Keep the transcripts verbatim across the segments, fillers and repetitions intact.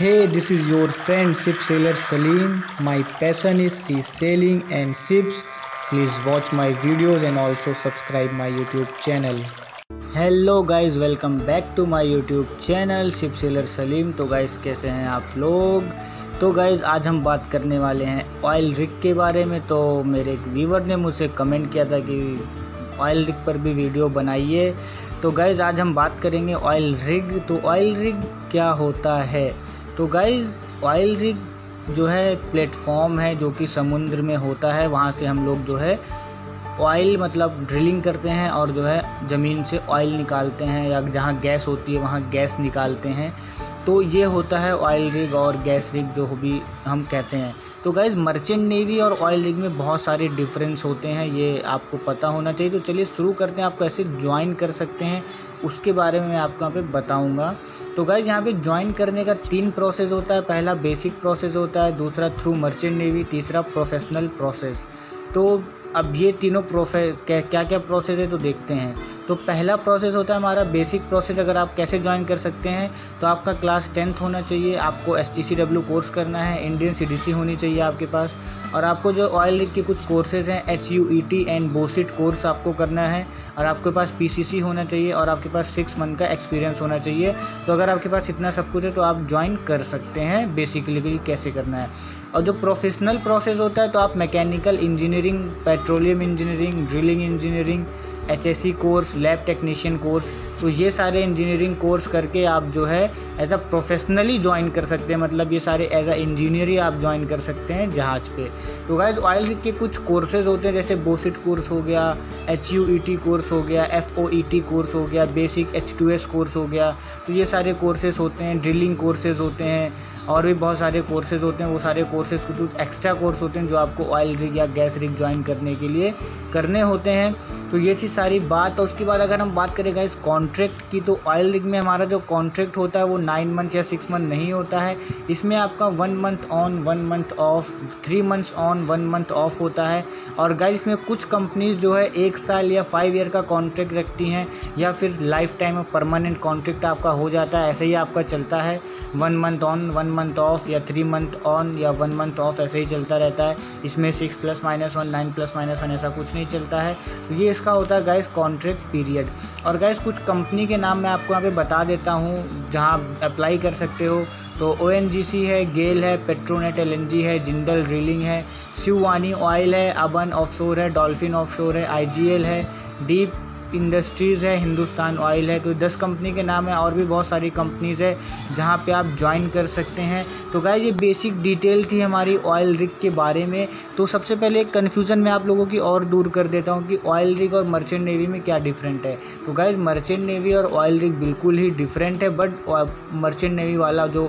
Hey, this is your friend Ship Sailor Salim. My passion is sea sailing and ships. Please watch my videos and also subscribe my YouTube channel. Hello guys, welcome back to my YouTube channel ship sailor Saleem. तो guys कैसे हैं आप लोग? तो guys आज हम बात करने वाले हैं ऑयल रिग के बारे में। तो मेरे एक व्यूवर ने मुझसे कमेंट किया था कि ऑयल रिग पर भी वीडियो बनाइए। तो गाइज़ आज हम बात करेंगे ऑयल रिग। तो ऑयल रिग क्या होता है? तो गाइज़ ऑयल रिग जो है एक प्लेटफॉर्म है जो कि समुद्र में होता है। वहाँ से हम लोग जो है ऑयल मतलब ड्रिलिंग करते हैं और जो है ज़मीन से ऑयल निकालते हैं, या जहाँ गैस होती है वहाँ गैस निकालते हैं। तो ये होता है ऑयल रिग और गैस रिग जो भी हम कहते हैं। तो गाइज़ मर्चेंट नेवी और ऑयल रिग में बहुत सारे डिफरेंस होते हैं, ये आपको पता होना चाहिए। तो चलिए शुरू करते हैं, आप कैसे ज्वाइन कर सकते हैं उसके बारे में मैं आपको यहाँ पे बताऊंगा। तो गाइज़ यहाँ पे ज्वाइन करने का तीन प्रोसेस होता है। पहला बेसिक प्रोसेस होता है, दूसरा थ्रू मर्चेंट नेवी, तीसरा प्रोफेशनल प्रोसेस। तो अब ये तीनों प्रोसेस क्या क्या प्रोसेस है तो देखते हैं। तो पहला प्रोसेस होता है हमारा बेसिक प्रोसेस। अगर आप कैसे ज्वाइन कर सकते हैं तो आपका क्लास टेंथ होना चाहिए, आपको S T C W course करना है, इंडियन सी डी सी होनी चाहिए आपके पास, और आपको जो ऑयल रिग के कुछ कोर्सेज़ हैं H U E T and BOSIET course आपको करना है, और आपके पास पी सी सी होना चाहिए, और आपके पास सिक्स मंथ का एक्सपीरियंस होना चाहिए। तो अगर आपके पास इतना सब कुछ है तो आप ज्वाइन कर सकते हैं बेसिकली कैसे करना है। और जो प्रोफेशनल प्रोसेस होता है तो आप mechanical engineering, petroleum engineering, drilling engineering, H S C course, lab technician course, तो ये सारे इंजीनियरिंग कोर्स करके आप जो है एज अ प्रोफेशनली ज्वाइन कर सकते हैं। मतलब ये सारे एज अ इंजीनियर ही आप ज्वाइन कर सकते हैं जहाज़ पे। तो गाइज ऑयल रिग के कुछ कोर्सेज होते हैं, जैसे बोसिट कोर्स हो गया, H U E T course हो गया, F O E T course हो गया, basic H two S course हो गया। तो ये सारे कोर्सेज होते हैं, ड्रिलिंग कोर्सेज होते हैं, और भी बहुत सारे कोर्सेज होते हैं। वो सारे कोर्सेज कुछ एक्स्ट्रा कोर्स होते हैं जो आपको ऑयल रिग या गैस रिग ज्वाइन करने के लिए करने होते हैं। तो ये थी सारी बात। और उसके बाद अगर हम बात करें गाइस कॉन्ट्रैक्ट की, तो ऑयल रिग में हमारा जो कॉन्ट्रैक्ट होता है वो नाइन मंथ या सिक्स मंथ नहीं होता है। इसमें आपका one month on, one month off, three months on, one month off होता है। और गाइस इसमें कुछ कंपनीज़ जो है एक साल या फाइव ईयर का कॉन्ट्रैक्ट रखती हैं, या फिर लाइफ टाइम परमानेंट कॉन्ट्रैक्ट आपका हो जाता है। ऐसे ही आपका चलता है one month on, one month off, या थ्री मंथ ऑन या वन मंथ ऑफ, ऐसे ही चलता रहता है। इसमें six plus minus one, nine plus minus one, ऐसा कुछ नहीं चलता है। ये इसका होता है गाइस कॉन्ट्रैक्ट पीरियड। और गाइस कुछ कंपनी के नाम मैं आपको यहाँ पे बता देता हूँ जहाँ आप अप्लाई कर सकते हो। तो ओ एन जी सी है, गेल है, पेट्रोनेट एल एन जी है, जिंदल ड्रिलिंग है, शिवानी ऑयल है, अवन ऑफशोर है, डॉल्फिन ऑफशोर है, आई जी एल है, डीप इंडस्ट्रीज़ है, हिंदुस्तान ऑयल है। तो दस कंपनी के नाम है, और भी बहुत सारी कंपनीज़ है जहाँ पे आप ज्वाइन कर सकते हैं। तो गाइस ये बेसिक डिटेल थी हमारी ऑयल रिग के बारे में। तो सबसे पहले एक कन्फ्यूज़न मैं आप लोगों की और दूर कर देता हूँ कि ऑयल रिग और मर्चेंट नेवी में क्या डिफरेंट है। तो गाइस मर्चेंट नेवी और ऑयल रिग बिल्कुल ही डिफरेंट है, बट मर्चेंट नेवी वाला जो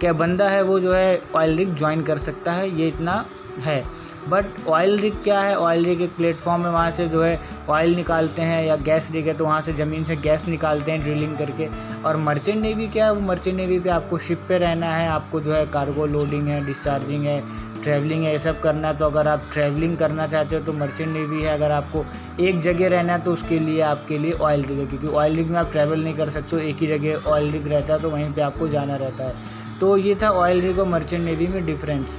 क्या बंदा है वो जो है ऑयल रिग ज्वाइन कर सकता है, ये इतना है। बट ऑयल रिग क्या है? ऑयल रिग एक प्लेटफॉर्म है, वहाँ से जो है ऑयल निकालते हैं, या गैस रिग है तो वहाँ से ज़मीन से गैस निकालते हैं ड्रिलिंग करके। और मर्चेंट नेवी क्या है? वो मर्चेंट नेवी पे आपको शिप पे रहना है, आपको जो है कार्गो लोडिंग है, डिस्चार्जिंग है, ट्रैवलिंग है, ये सब करना है। तो अगर आप ट्रैवलिंग करना चाहते हो तो मर्चेंट नेवी है। अगर आपको एक जगह रहना है तो उसके लिए आपके लिए ऑयल रिग है, क्योंकि ऑयल रिग में आप ट्रैवल नहीं कर सकते हो, एक ही जगह ऑयल रिग रहता है तो वहीं पर आपको जाना रहता है। तो ये था ऑयल रिग और मर्चेंट नेवी में डिफरेंस।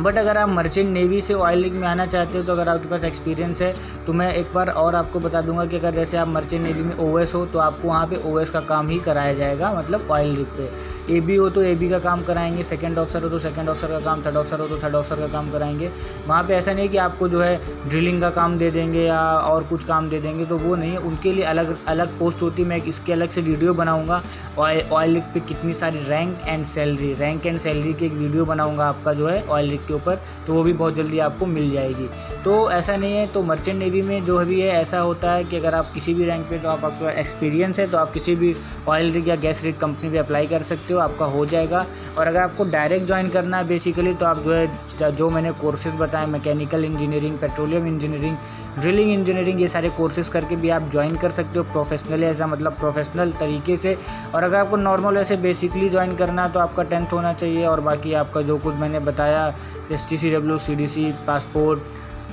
बट अगर आप मर्चेंट नेवी से ऑयल रिग में आना चाहते हो तो अगर आपके पास एक्सपीरियंस है तो मैं एक बार और आपको बता दूंगा कि अगर जैसे आप मर्चेंट नेवी में ओ एस हो तो आपको वहाँ पे ओ एस का काम ही कराया जाएगा, मतलब ऑयल रिग पे। ए बी हो तो ए बी का काम कराएंगे, सेकंड ऑफिसर हो तो सेकंड ऑफिसर का काम, थर्ड ऑफिसर हो तो थर्ड ऑफिसर का काम कराएंगे। वहाँ पर ऐसा नहीं कि आपको जो है ड्रिलिंग का काम दे देंगे या और कुछ काम दे देंगे, तो वो नहीं है। उनके लिए अलग अलग पोस्ट होती है। मैं इसके अलग से वीडियो बनाऊँगा, ऑयल रिग पर कितनी सारी rank and salary, rank and salary की एक वीडियो बनाऊँगा आपका जो है ऑयल रिग के ऊपर, तो वो भी बहुत जल्दी आपको मिल जाएगी। तो ऐसा नहीं है। तो मर्चेंट नेवी में जो भी है ऐसा होता है कि अगर आप किसी भी रैंक पे, तो आप आपका एक्सपीरियंस है तो आप किसी भी ऑयल रिग या गैस रिग कंपनी पे अप्लाई कर सकते हो, आपका हो जाएगा। और अगर आपको डायरेक्ट ज्वाइन करना है बेसिकली तो आप जो है जो मैंने कोर्सेज़ बताए mechanical engineering, petroleum engineering, drilling engineering, ये सारे कोर्सेज़ करके भी आप ज्वाइन कर सकते हो प्रोफेशनली, ऐसा मतलब प्रोफेशनल तरीके से। और अगर आपको नॉर्मल वैसे बेसिकली ज्वाइन करना है तो आपका टेंथ होना चाहिए, और बाकी आपका जो कुछ मैंने बताया S T C W, C D C, passport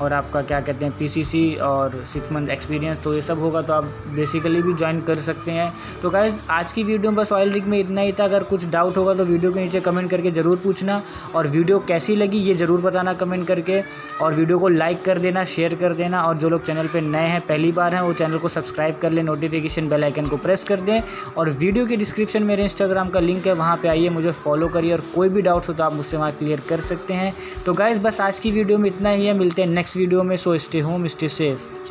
और आपका क्या कहते हैं पीसीसी और सिक्स मंथ एक्सपीरियंस, तो ये सब होगा तो आप बेसिकली भी ज्वाइन कर सकते हैं। तो गाइस आज की वीडियो में बस ऑयल रिग में इतना ही था। अगर कुछ डाउट होगा तो वीडियो के नीचे कमेंट करके ज़रूर पूछना, और वीडियो कैसी लगी ये ज़रूर बताना कमेंट करके, और वीडियो को लाइक कर देना, शेयर कर देना, और जो लोग चैनल पर नए हैं, पहली बार हैं, वो चैनल को सब्सक्राइब कर लें, नोटिफिकेशन बेल आइकन को प्रेस कर दें, और वीडियो के डिस्क्रिप्शन मेरे इंस्टाग्राम का लिंक है, वहाँ पर आइए, मुझे फॉलो करिए, और कोई भी डाउट्स हो तो आप मुझसे वहाँ क्लियर कर सकते हैं। तो गाइस बस आज की वीडियो में इतना ही है, मिलते हैं नेक्स्ट वीडियो में। So stay home, stay safe.